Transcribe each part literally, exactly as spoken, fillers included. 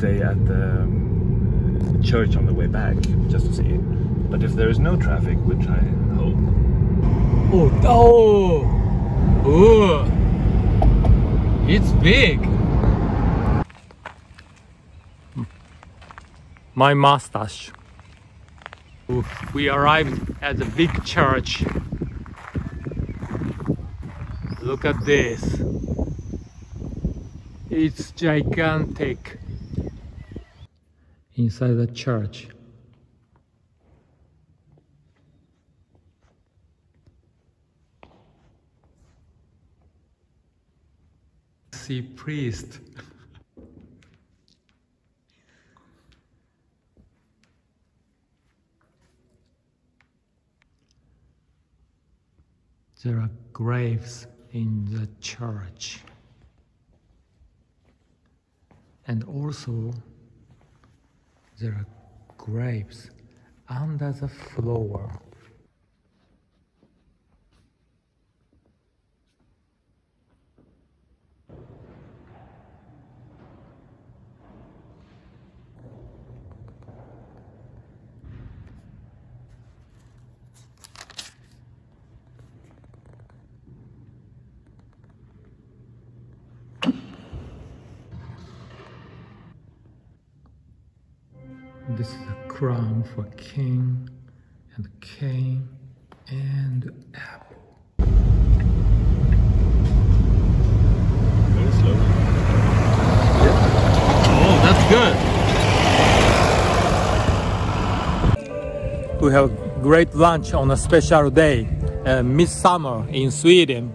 stay at the um, church on the way back just to see it. But if there is no traffic, which I hope. Oh, oh, oh! It's big. My mustache. We arrived at the big church. Look at this. It's gigantic. Inside the church. See priest. There are graves in the church. And also, there are graves under the floor. This is a crown for king, and cane, and apple. Very slow. Oh, that's good! We have great lunch on a special day, uh, midsummer in Sweden.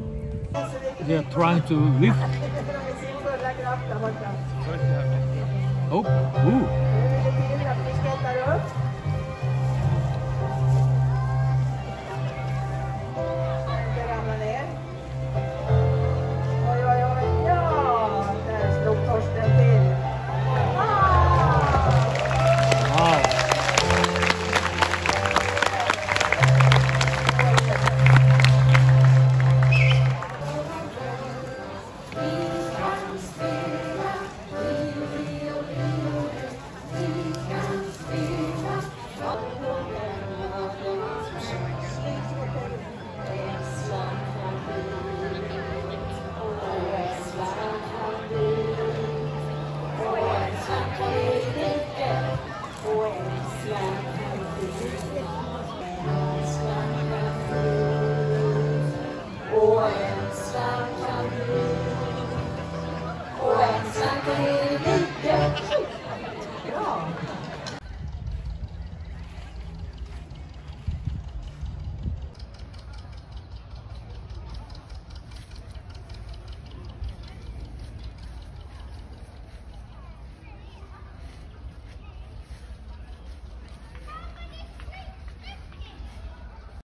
They are trying to lift. Oh, ooh. Oh,